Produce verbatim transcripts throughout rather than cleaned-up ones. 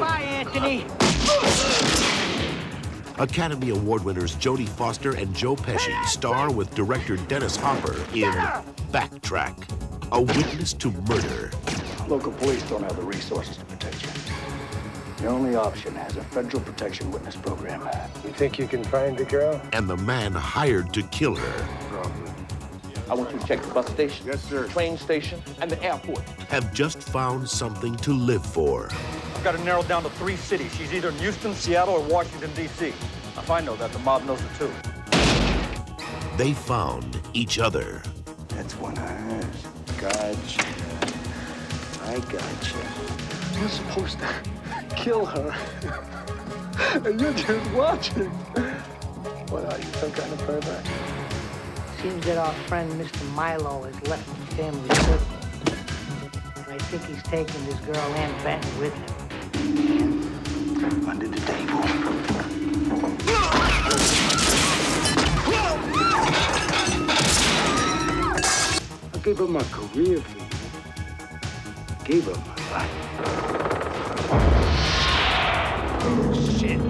Bye, Anthony. Academy Award winners Jodie Foster and Joe Pesci star with director Dennis Hopper in Backtrack, a witness to murder. Local police don't have the resources to protect you. The only option has a federal protection witness program. You think you can find the girl? And the man hired to kill her. Probably. I want you to check the bus station, yes, sir. Train station, and the airport. Have just found something to live for. I've got to narrow down to three cities. She's either in Houston, Seattle, or Washington, D C If I know that, the mob knows it too. They found each other. That's one I gotcha. I gotcha. You're supposed to kill her, and you're just watching. What are you, some kind of pervert? Seems that our friend Mister Milo has left the family circle. And I think he's taken this girl and Benton with him. Under the table. I gave up my career for you. I gave up my life. Oh, shit.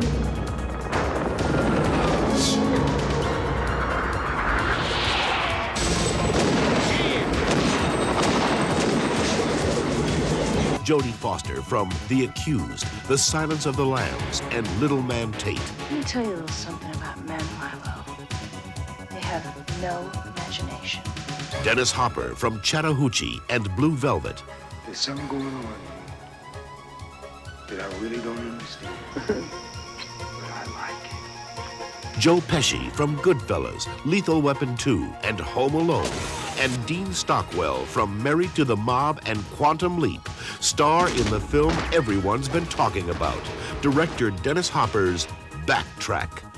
Jodie Foster from The Accused, The Silence of the Lambs, and Little Man Tate. Let me tell you a little something about men, Milo. They have no imagination. Dennis Hopper from Chattahoochee and Blue Velvet. There's something going on that I really don't understand, but I like it. Joe Pesci from Goodfellas, Lethal Weapon two, and Home Alone. And Dean Stockwell from Married to the Mob and Quantum Leap star in the film everyone's been talking about, director Dennis Hopper's Backtrack.